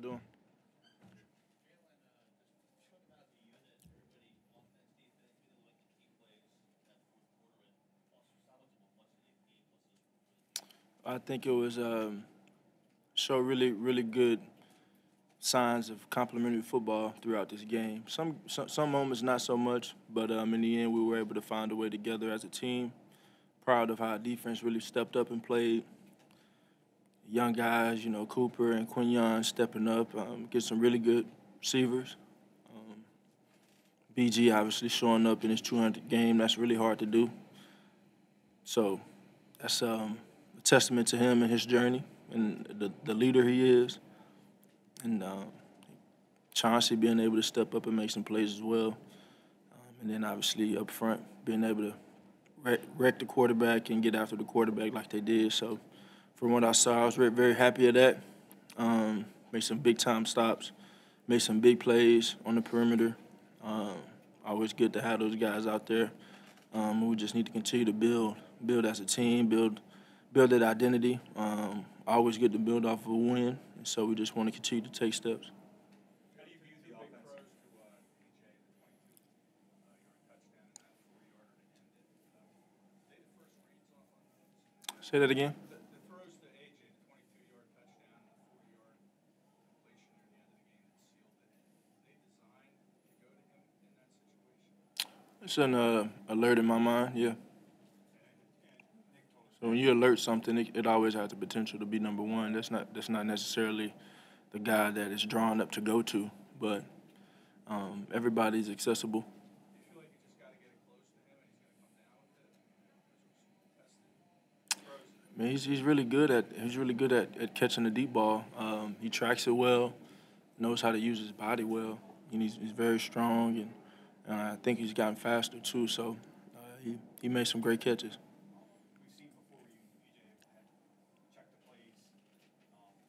doing? I think it was show really good signs of complimentary football throughout this game. Some moments not so much, but in the end we were able to find a way together as a team. Proud of how our defense really stepped up and played. Young guys, you know, Cooper and Quinyon stepping up, get some really good receivers. BG obviously showing up in his 200th game. That's really hard to do. So that's a testament to him and his journey and the leader he is. And Chauncey being able to step up and make some plays as well. And then obviously up front, being able to wreck the quarterback and get after the quarterback like they did. So. From what I saw, I was very happy at that. Made some big-time stops, made some big plays on the perimeter. Always good to have those guys out there. We just need to continue to build as a team, build that identity. Always good to build off of a win, and so we just want to continue to take steps. How do you view the offense? Say that again. It's an alert in my mind, yeah. So when you alert something, it always has the potential to be number one. That's not necessarily the guy that it's drawn up to go to, but everybody's accessible. Do you feel like you just got to get it close to him and he's going to come down with it? I mean, he's really good at catching the deep ball. He tracks it well, knows how to use his body well, and he's very strong and. I think he's gotten faster, too, so he made some great catches. We've seen before you had checked the plays,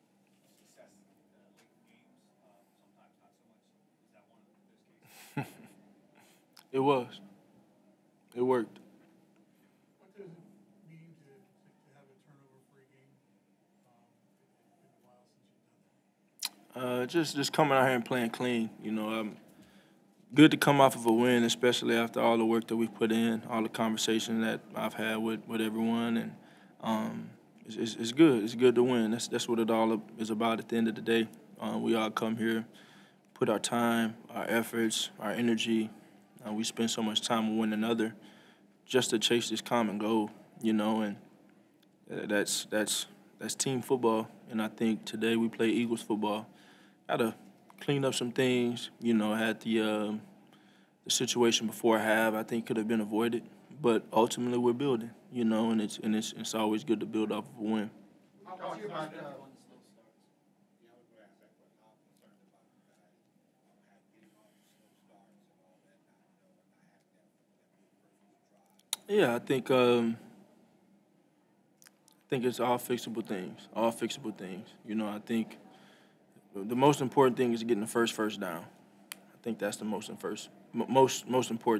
success in late games, sometimes not so much. Is that one of those cases? It was. It worked. What does it mean to have a turnover-free game? It's been a while since you've done that. Just coming out here and playing clean, you know. Good to come off of a win, especially after all the work that we've put in, all the conversation that I've had with everyone, and it's good. It's good to win. That's what it all is about at the end of the day. We all come here, put our time, our efforts, our energy. We spend so much time with one another just to chase this common goal, you know, and that's team football. And I think today we play Eagles football. Gotta cleaned up some things, you know, had the situation before half, I think could have been avoided. But ultimately we're building, you know, and it's always good to build off of a win. How about you about that? Yeah, I think it's all fixable things. All fixable things. You know, I think the most important thing is getting the first down. I think that's the most important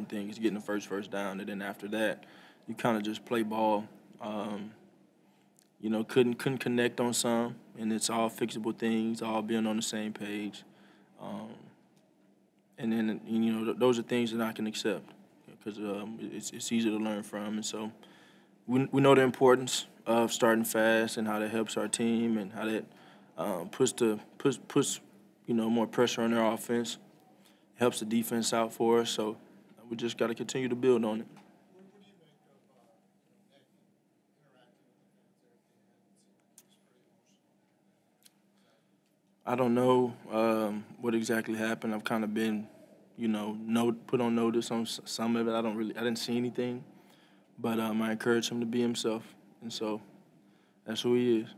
thing is getting the first down, and then after that, you kind of just play ball. You know, couldn't connect on some, and it's all fixable things, all being on the same page. And then you know those are things that I can accept because it's easy to learn from, and so we know the importance of starting fast and how that helps our team and how that. Puts you know, more pressure on their offense. Helps the defense out for us, so we just got to continue to build on it. I don't know what exactly happened. I've kind of been, you know, put on notice on some of it. I didn't see anything, but I encourage him to be himself, and so that's who he is.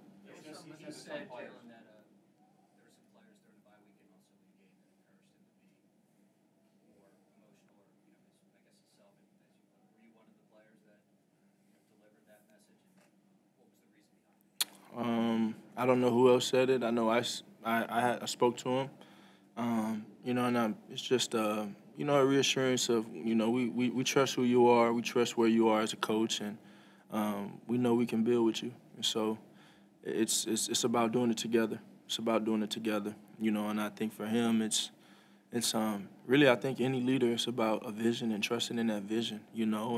I don't know who else said it. I know I spoke to him, you know, and it's just, you know, a reassurance of, you know, we trust who you are. We trust where you are as a coach, and we know we can build with you. And so it's about doing it together. It's about doing it together, you know. And I think for him, it's really, I think any leader, it's about a vision and trusting in that vision, you know.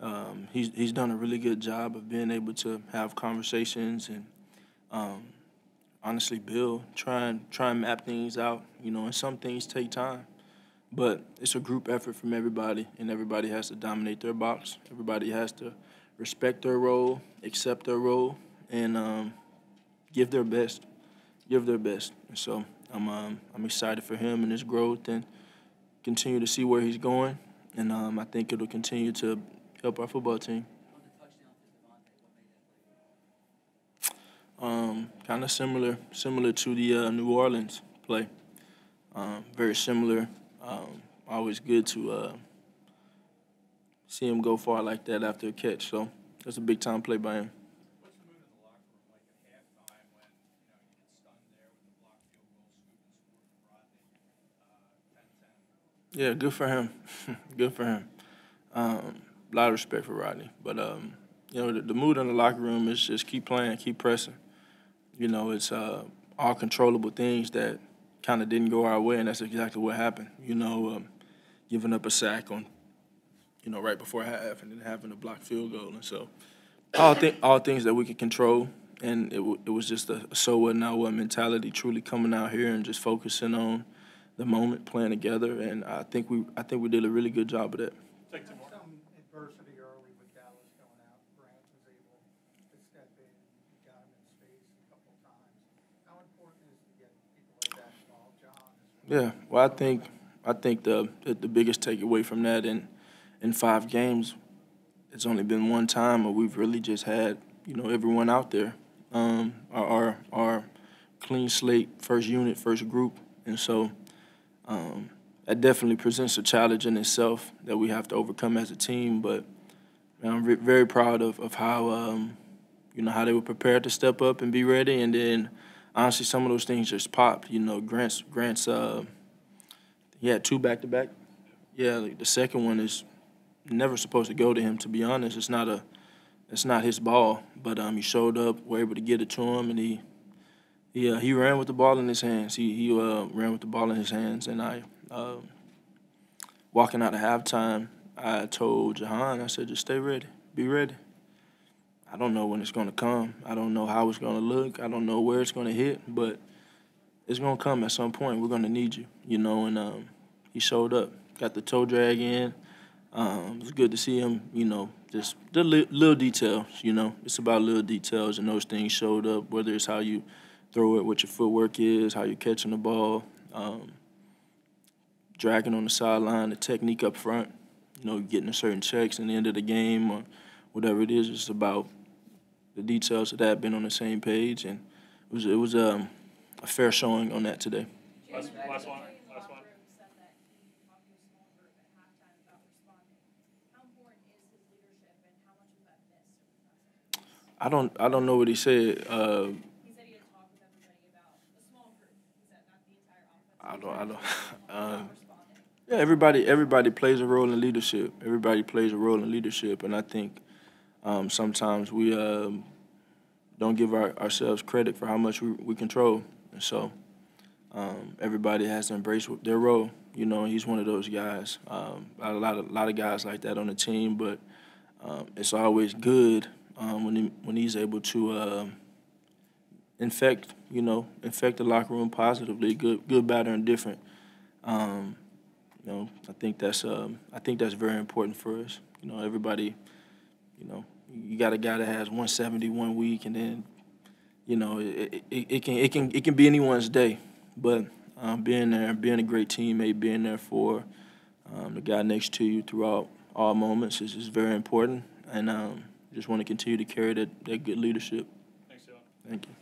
And he's done a really good job of being able to have conversations and honestly build, try and map things out, you know. And some things take time, but it's a group effort from everybody, and everybody has to dominate their box. Everybody has to respect their role, accept their role, and give their best. Give their best. And so I'm excited for him and his growth, and continue to see where he's going. And I think it'll continue to help our football team. Kind of similar to the New Orleans play. Very similar. Always good to see him go far like that after a catch. So that's a big time play by him. Yeah, good for him. Good for him. A lot of respect for Rodney. But, you know, the mood in the locker room is just keep playing, keep pressing. You know, it's all controllable things that kind of didn't go our way, and that's exactly what happened. You know, giving up a sack on, you know, right before half, and then having a blocked field goal. And so all things that we could control, and it was just a so what, now what mentality, truly coming out here and just focusing on the moment, playing together, and I think we did a really good job of that. Take some adversity early with Dallas going out. Grant was able to step in. You got him in space a couple of times. How important is it to get people like that involved, John? Yeah, well, I think the biggest takeaway from that, in 5 games, it's only been one time where we've really just had, you know, everyone out there, our clean slate, first unit, first group, and so. That definitely presents a challenge in itself that we have to overcome as a team. But I'm very proud of how, you know, how they were prepared to step up and be ready. And then, honestly, some of those things just popped. You know, Grant's he had 2 back-to-back. Yeah, like the second one is never supposed to go to him. To be honest, it's not his ball. But he showed up. We're able to get it to him, and he. Yeah, he ran with the ball in his hands. He ran with the ball in his hands, and I, walking out of halftime, I told Jahan, I said, just stay ready, be ready. I don't know when it's going to come. I don't know how it's going to look. I don't know where it's going to hit, but it's going to come at some point. We're going to need you, you know, and he showed up, got the toe drag in. It was good to see him, you know, just the little details, you know. It's about little details, and those things showed up, whether it's how you – throw it, what your footwork is, how you're catching the ball, dragging on the sideline, the technique up front, you know, getting a certain checks in the end of the game or whatever it is. It's about the details of that, being on the same page, and it was a fair showing on that today. Last one. I don't know what he said. I don't. Yeah, everybody plays a role in leadership. Everybody plays a role in leadership, and I think sometimes we don't give ourselves credit for how much we control. And so everybody has to embrace their role. You know, he's one of those guys. A lot of guys like that on the team, but it's always good when he's able to. Infect the locker room positively, good, bad, or indifferent. You know, I think that's very important for us. You know, everybody, you know, you got a guy that has 170 one week, and then, you know, it can be anyone's day. But being there, being a great teammate, being there for the guy next to you throughout all moments is very important. And just want to continue to carry that good leadership. Thanks, John. Thank you.